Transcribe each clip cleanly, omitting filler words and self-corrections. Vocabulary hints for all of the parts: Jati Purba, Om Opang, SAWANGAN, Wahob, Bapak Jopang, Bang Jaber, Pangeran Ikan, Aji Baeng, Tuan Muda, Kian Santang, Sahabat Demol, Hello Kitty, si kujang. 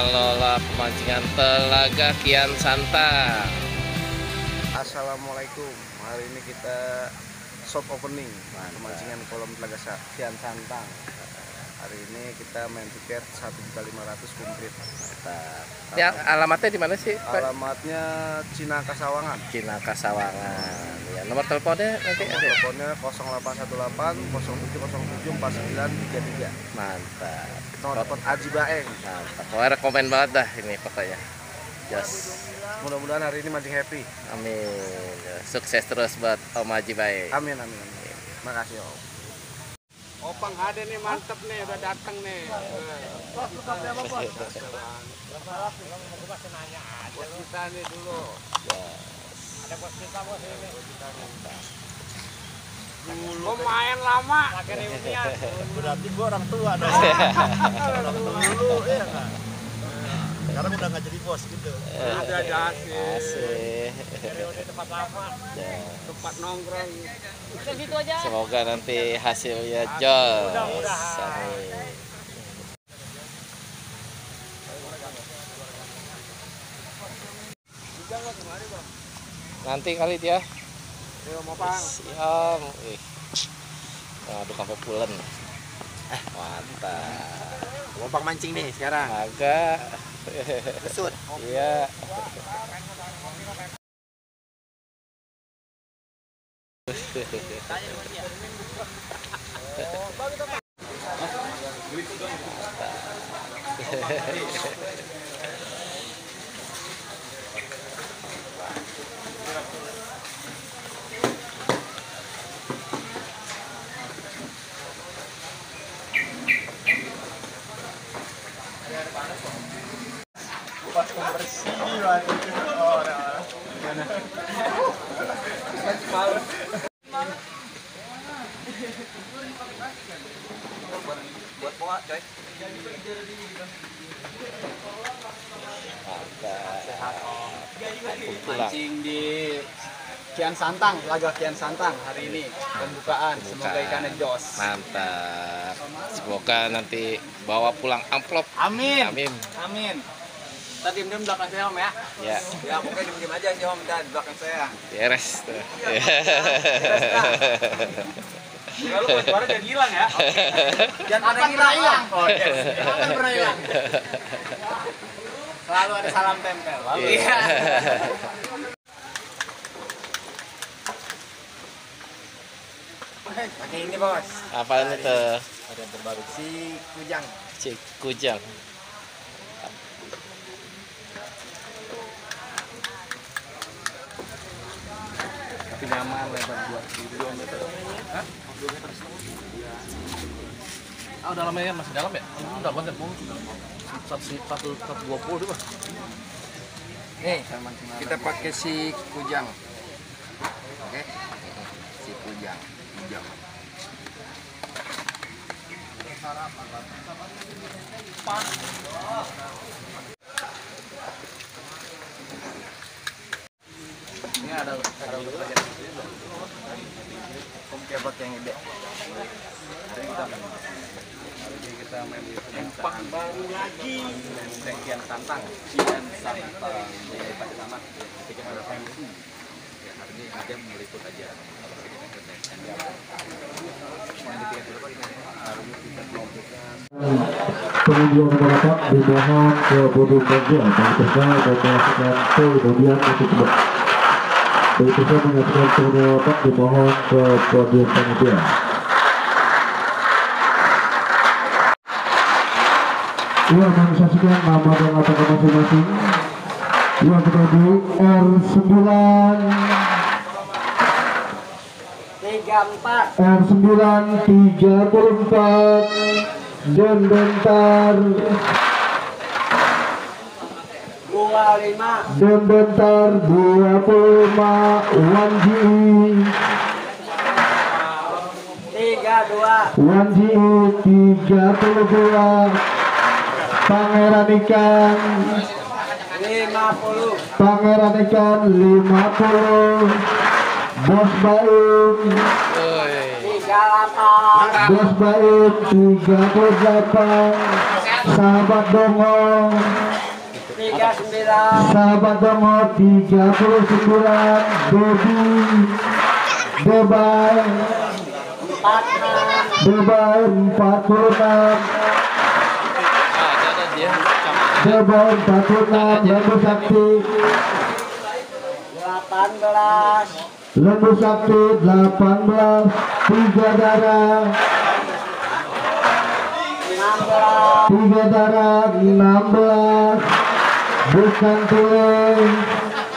pengelola pemancingan Telaga Kian Santang. Assalamualaikum. Hari ini kita soft opening pemancingan kolam Telaga Kian Santang. Hari ini kita main tiket 1.500.000 komplit. Ya, alamatnya di mana sih, Pak? Alamatnya Cinangka Sawangan. Cinangka Sawangan. Ya, nomor teleponnya nanti ada. Teleponnya 0818 0707 4933. Mantap. Nomor Aji Baeng. Mantap. Wah, rekomen banget dah ini pokoknya. Yes. Mudah-mudahan hari ini mancing happy. Amin. Sukses terus buat Om Aji Baeng. Amin, amin, amin. Makasih, Om. Opang ada nih, mantep nih, udah dateng nih. Bos, buka berapa, Bos? Bos, nanya aja. Bos kita nih dulu. Ada bos kita, Bos ini. Dulu main lama. Pakai reunian. Berarti gua orang tua dong. Orang tua dulu, iya nggak? Sekarang udah nggak jadi bos gitu. Ada asih. Reuni tempat lama. Tempat nongkrong. Semoga nanti hasilnya jos. Nanti kali dia. Om Opang. Siam. Aduh, sampai pulen. Mantap. Om Opang mancing nih sekarang. Agak. Besut. Iya. Mancing di Kian Santang, Telaga Kian Santang hari ini pembukaan. Semoga ikannya jos. Mantap. Semoga nanti bawa pulang amplop. Amin. Amin. Amin. Kita diem-diem belakang saya, Om, ya? Iya. Ya, pokoknya diem-diem aja sih, Om, dan belakang saya. Beres. Ya, lu kalau suara jangan hilang, ya? Jangan ada yang hilang. Oh, yes. Jangan pernah hilang. Selalu ada salam tempel. Iya. Pakai ini, Bos. Apaan itu? Ada terbaru. Si kujang. Si kujang. Nyaman lebar 2 meter. Hah? 2 meter. Udah lama ya, masih dalam ya? Udah banget ya, satu 20 deh, Mas. Nih, kita pakai si kujang. Oke. Si kujang, kujang. Ini ada kebab yang gede. Hari ini kita main di tempat baru lagi. Kian Santang, Kian Santang di Pak Taman. Ketika ada pengunjung, ya hari ini ada meliput aja. Pengunjung dapat dibawa ke bodong kerja dan setelah mendapatkan kemudian untuk berikutnya mengajukan pendapat dimohon ke podium panitia. Ia menyaksikan nama dan latar masing-masing. Ia beradu R9 34 dan bentar. Dan bentar 25 Wanji 32 Wanji 32 Pangeran Ikan 50 Pangeran Ikan 50 Bos Baim 38 Bos Baim 38 Sahabat Demol, Sahabat Demol 39, Bobby, Debay, Debay 46. Jebol 46, Lembu Sakti 18, Lembu Sakti 18, Tiga Darah 16, Bukan Tile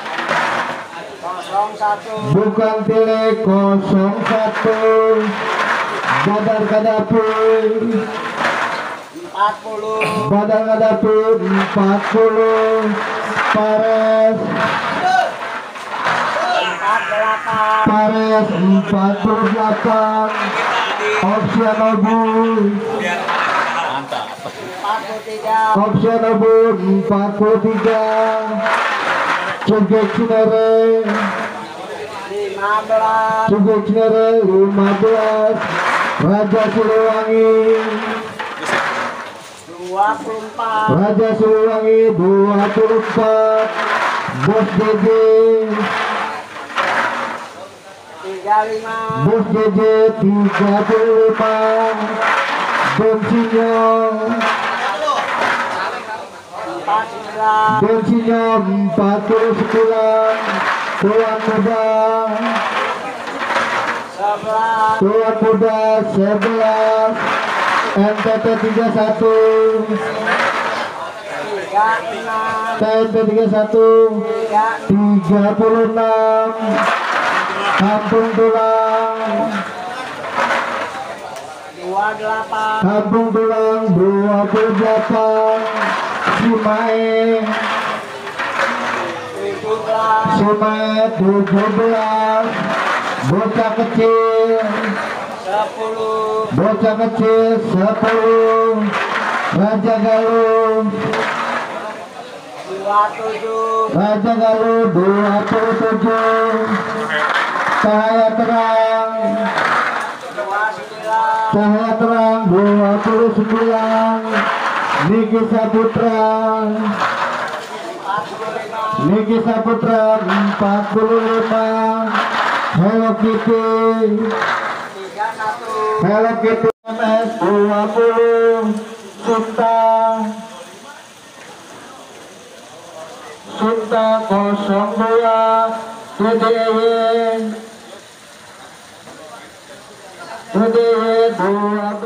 01, Gadar-Gadapi 40, Badang-Gadapi 40, Pares 48, Pares 48, Opsional Bull 43, Opsional Bull 43, Cugek Cinere 15, Cugek Cinere 15, Raja Siliwangi 24, Raja Siliwangi 24, Bos JJ 35, Bos JJ 35, Bensinnya 49, Tuan Muda 11, NTT 31, TNT 31, 36, Kampung Tulang, Kampung Tulang 28, Cimae, Cimae 17, Bocah kecil 10, Raja Galuh 27, Cahaya Terang 29, Nigisa Putra 45, Hello Kitty Hello Kitty MS 20, Sunta 02, TDW 12. Terima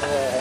kasih.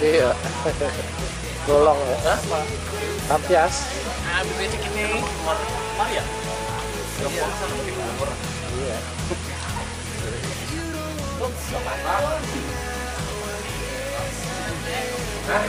Iya. Golong ya. Apa? Ampias. Ah, begitu kini. Mari ya. Iya. Wah, monster. Nah,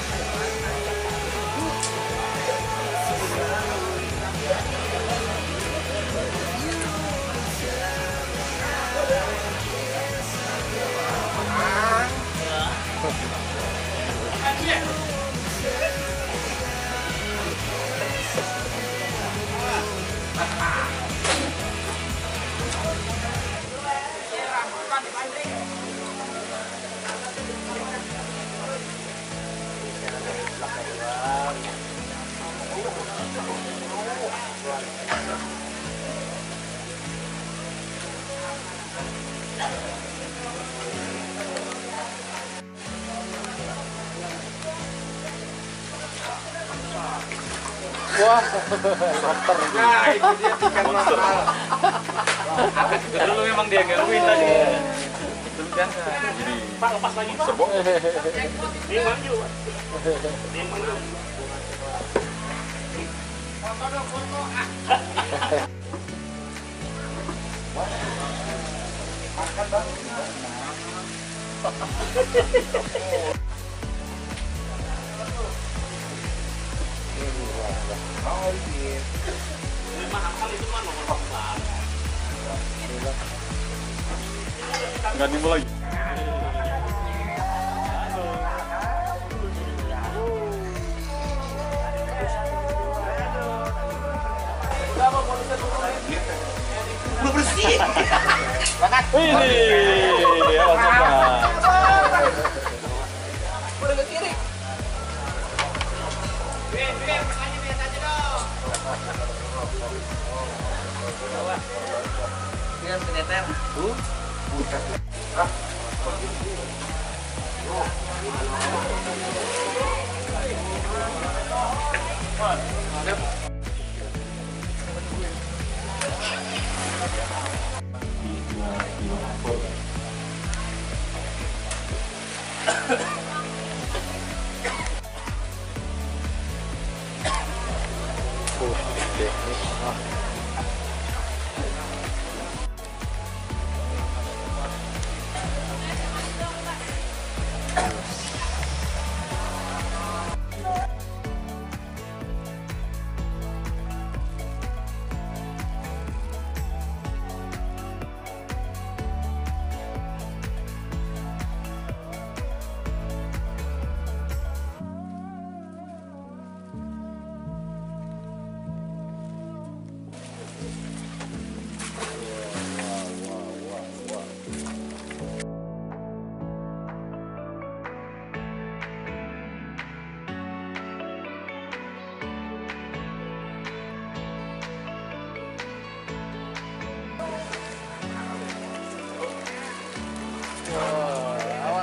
itu dia ikan monster. Agak dulu memang dia ngeluin tadi. Belum biasa. Pak, lepas lagi, Pak. Serbuk. Ini maju. Ini maju. Foto dong, foto. Makan, Bang. Nggak nimbul lagi. Udah bersih. Bangat. Ini ya udah ke kiri. Makanya biasa aja dong. Ini harus keneter.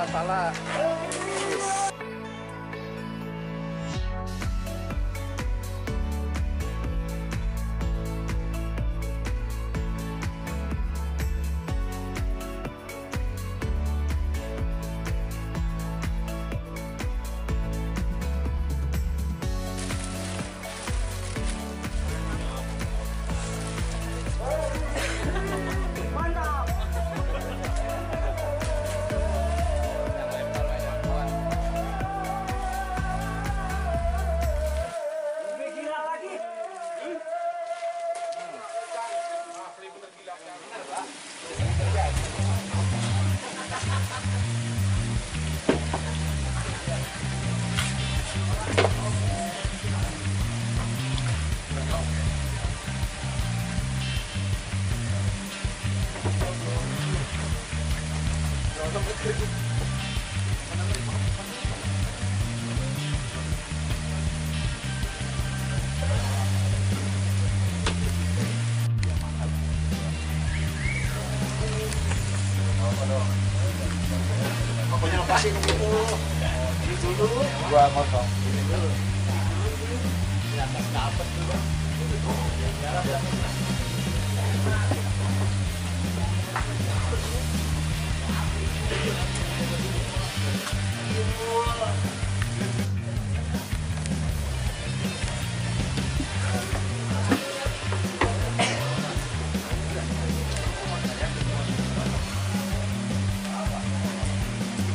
Salah.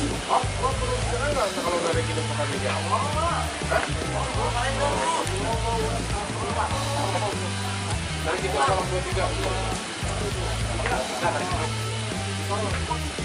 Kalau nggak ada kita makan di awal, dari kita kalau 2-3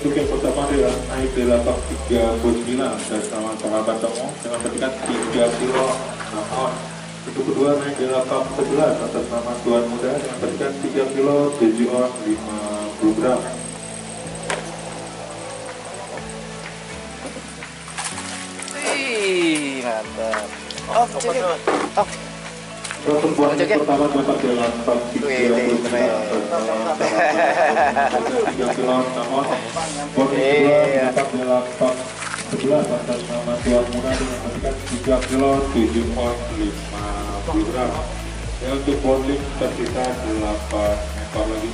Untuk yang pertama adalah naik ke lapak 39 bersama Sahabat Demol dengan petikan 3 kilo 6 on. Untuk kedua naik ke lapak 11 atas nama Tuan Muda dengan petikan 3 kilo 7 on 50 gram. Wih, mantap. Oh, joget. Oh, pertemuan pertama Bapak Jopang 39 atas nama Tuan Muda dengan petikan 3 kilo 7 on 5 gram. Dan untuk bowling tersisa 8 ekor lagi.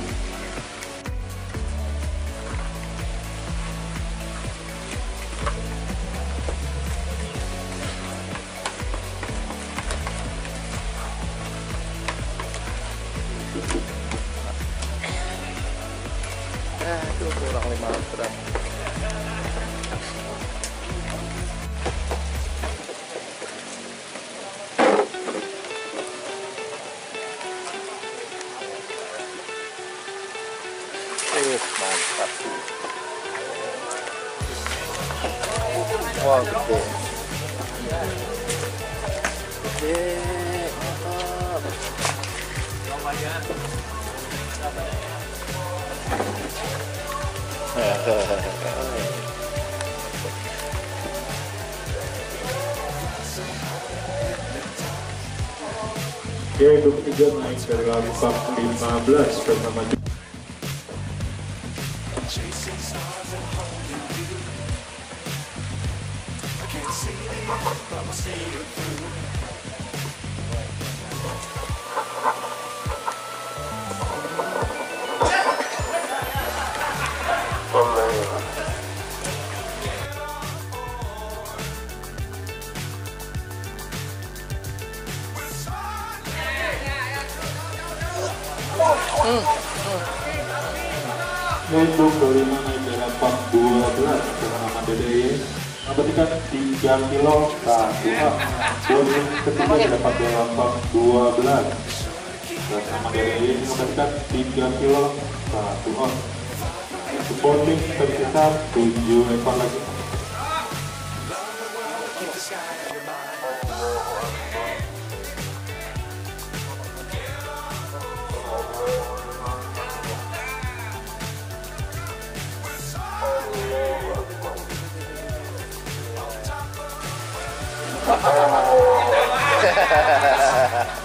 Mantap. Oke, grup 3 naik dari lapak 15 bersama Menduk kelima naik dari lapak 12 bersama Dede. Mendapatkan 3 kilo tahap. Poin ketiga dapat dari lapak 12 bersama Dede. Mendapatkan 3 kilo tahap. Supporting tersisa 7 ekor lagi.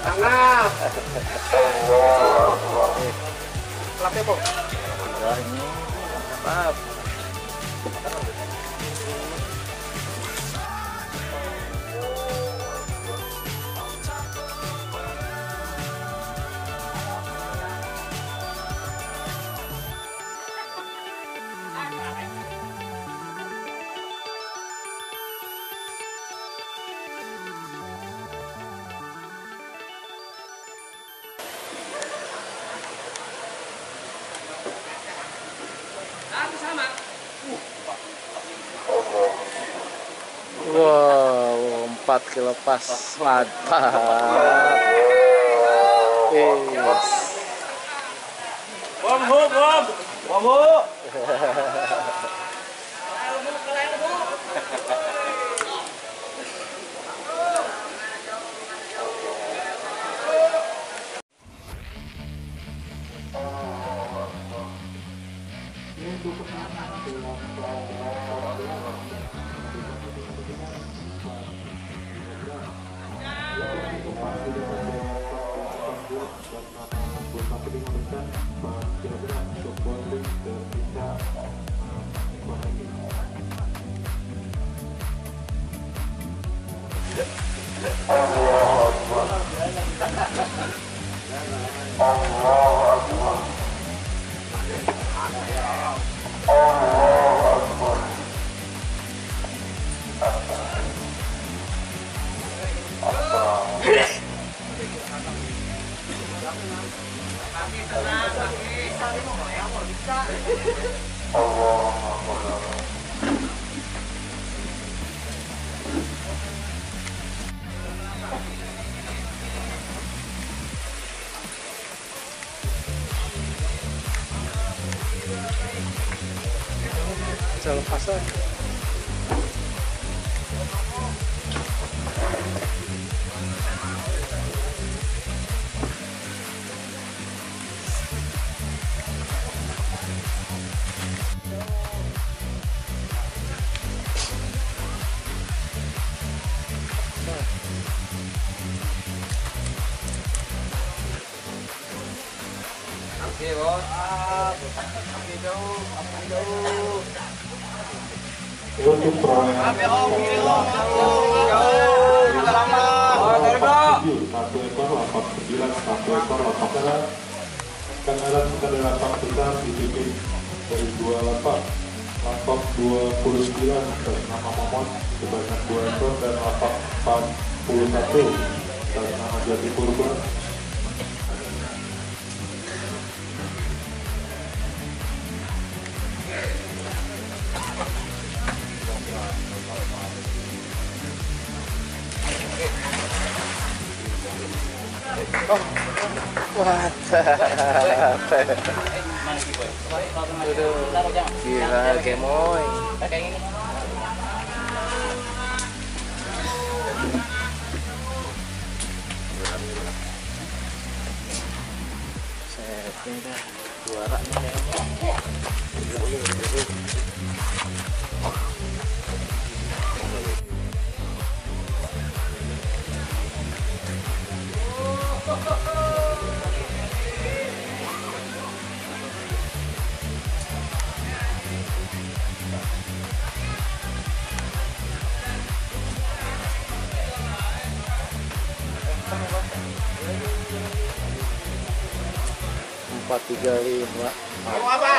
Tengah. Lapnya kok. Ini. Maaf. Wow, 4 kilo pas, mantap. Yes. Wahob. Jangan lepas lagi. Oke, bos. Api jauh. Untuk perolehan satu ekor lapak 9, satu ekor lapak merah. Kendaraan dari lapak besar dipimpin dari 2 lapak. Lapak 29 bernama Momon sebanyak 2 ekor dan lapak 41 bernama Jati Purba. Gila, gemoy. Saya pindah juara nih. 435. Mau apa?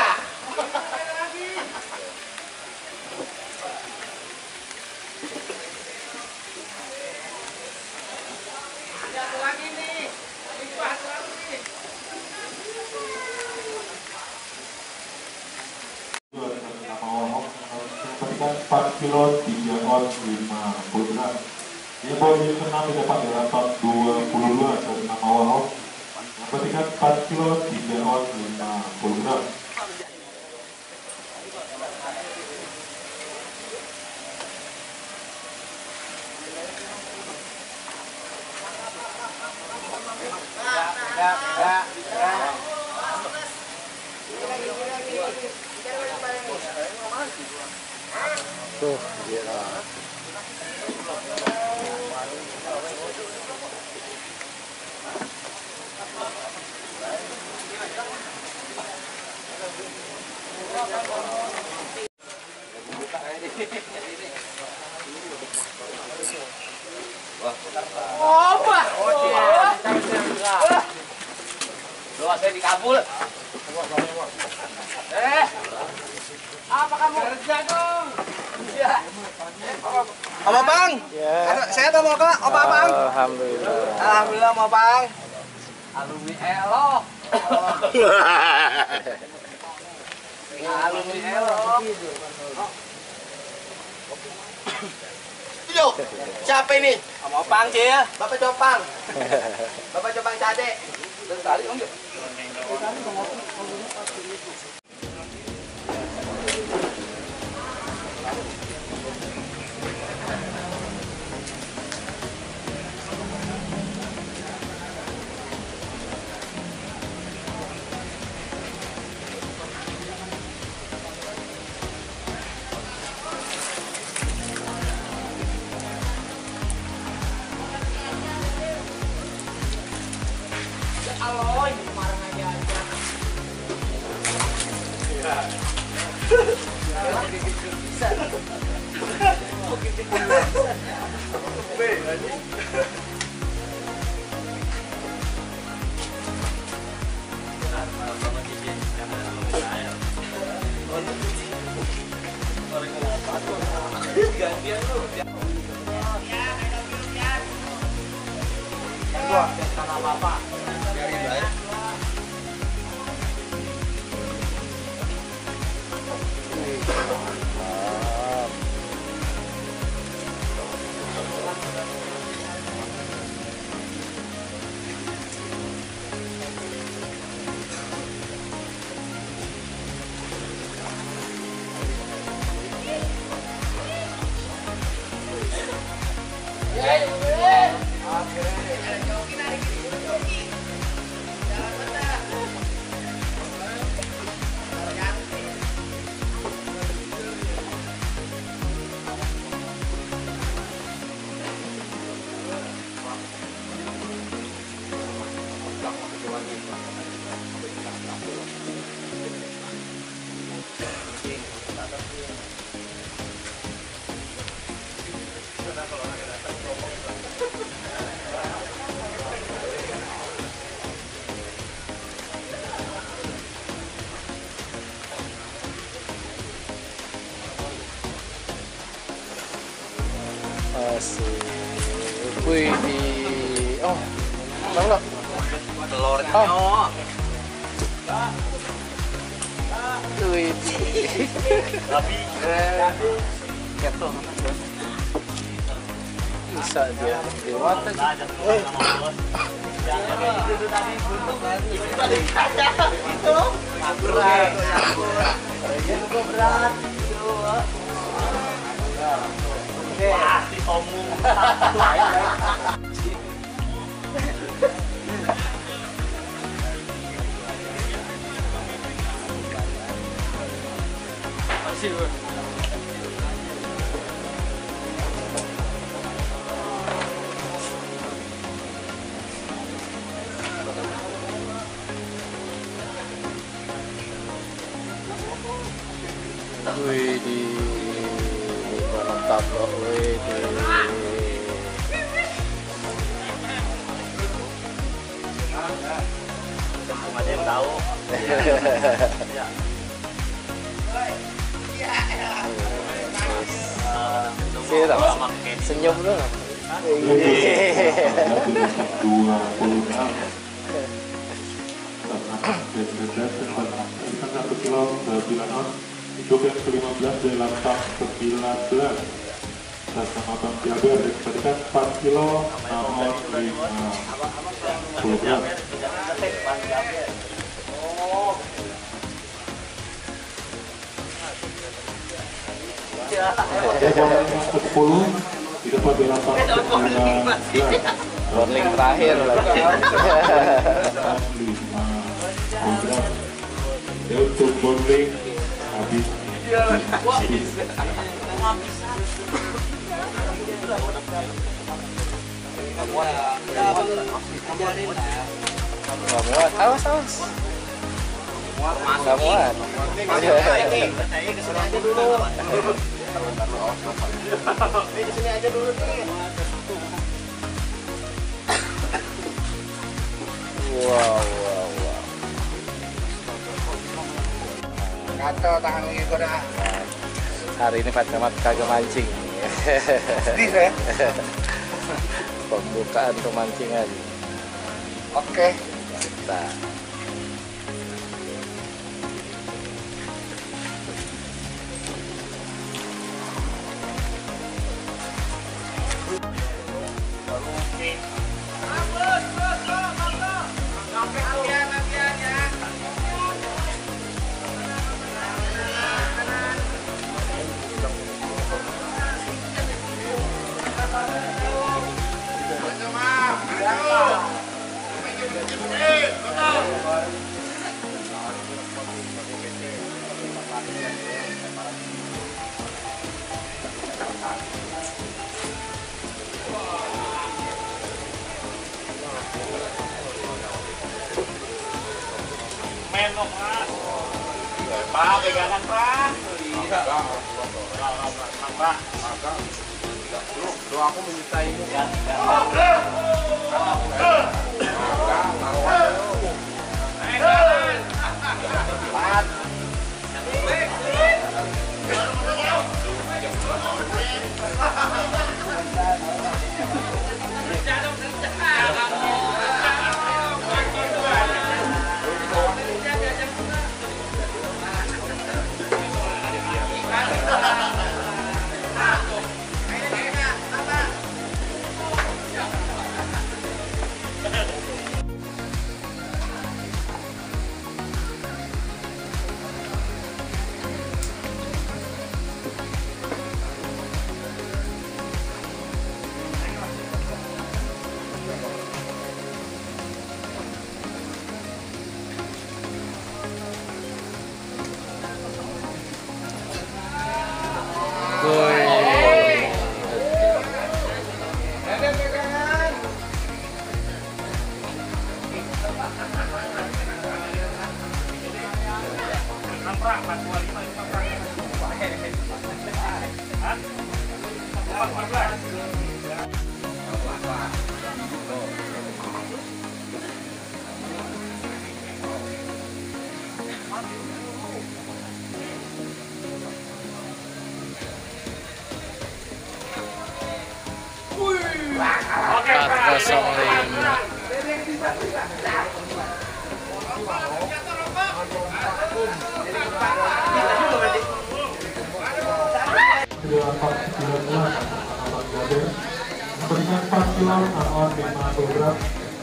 Kilo 3 on 5 bulan. Dia posisi ke-6 dapat dalam top 22 atau 6 Wahob. Bertingkat 4 kilo 3 on 5 bulan. Tuh, dia. Wah, wah. Doa saya dikabul. Apa kamu kerja dong? Ya. Om Opang? Ya. Sehat Om Opang? Alhamdulillah. Alhamdulillah Om Opang. Alumni Elo. Alumni Elo. Yo, siapa ini? Om Opang Cil. Bapak Jopang. Bapak Jopang Cade. Terus kali Om. Wih di belum ada yang tahu. Ya. Senyum dong. Joke yang ke-15 dari lantai ke-19 dan sama Bang Jaber yang diberikan 4 kilo namun 5 kg. Joke yang ke-10 didapat di lantai ke-19 warning terakhir lagi. Ya untuk bonding habis. Awas. Kesini aja dulu Wow. Kacau tangan ini kau dah. Hari ini Pak Camat kagak mancing. Sedih saya. Pembukaan pemancingan. Oke. Kita.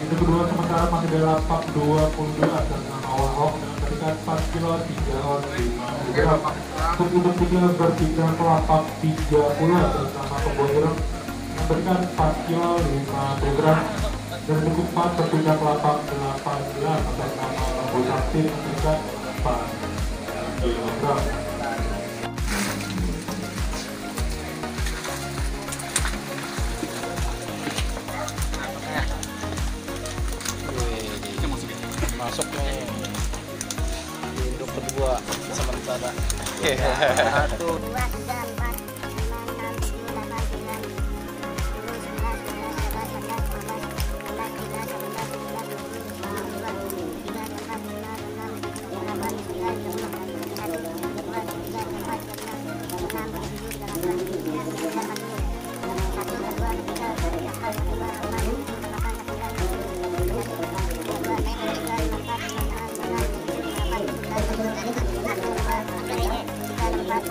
Itu kedua sementara masih dalam pak 22 dan Wahob dengan 4 kilo 3 on 5 gram. Kemudian tiga berpindah ke lapak 30 bersama pembojoran memberikan 4 kilo 5 gram dan buku 4 berpindah ke lapak 18 bersama pembojoran memberikan 4 kilogram. Masuk nih induk kedua sementara. Satu. 18.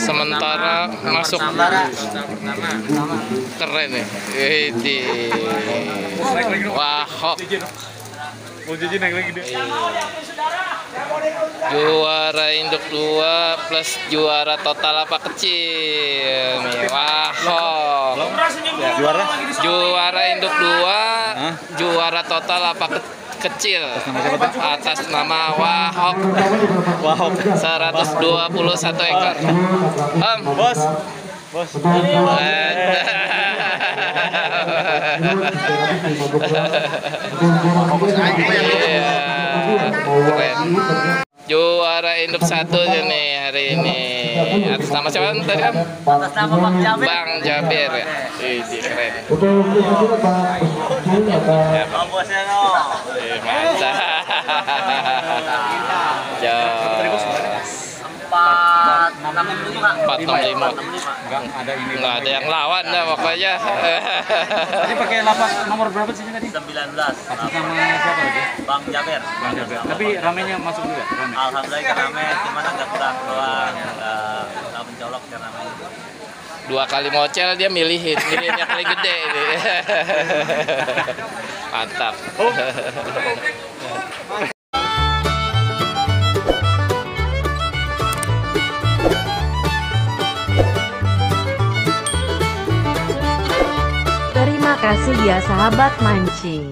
Sementara masuk keren ya. Wahob juara induk 2 plus juara total apa kecil. Wahob juara induk 2 juara total apa kecil atas nama Wahob. Wahob 121 ekor. Om bos juara induk 1 nih hari ini atas nama siapa tadi? Atas nama Bang Jaber ya. Keren. Ya Bang bosnya no. Mantap. Enggak ada yang lawan dah pokoknya. Tadi pakai lapak nomor berapa sih tadi? 19. Sama siapa aja? Bang Jaber. Tapi ramenya masuk juga. Alhamdulillah rame, cuman agak kurang doang. Enggak mencolok karena ramenya. 2 kali mocel dia milihin yang paling gede ini. Mantap. Terima kasih ya sahabat mancing.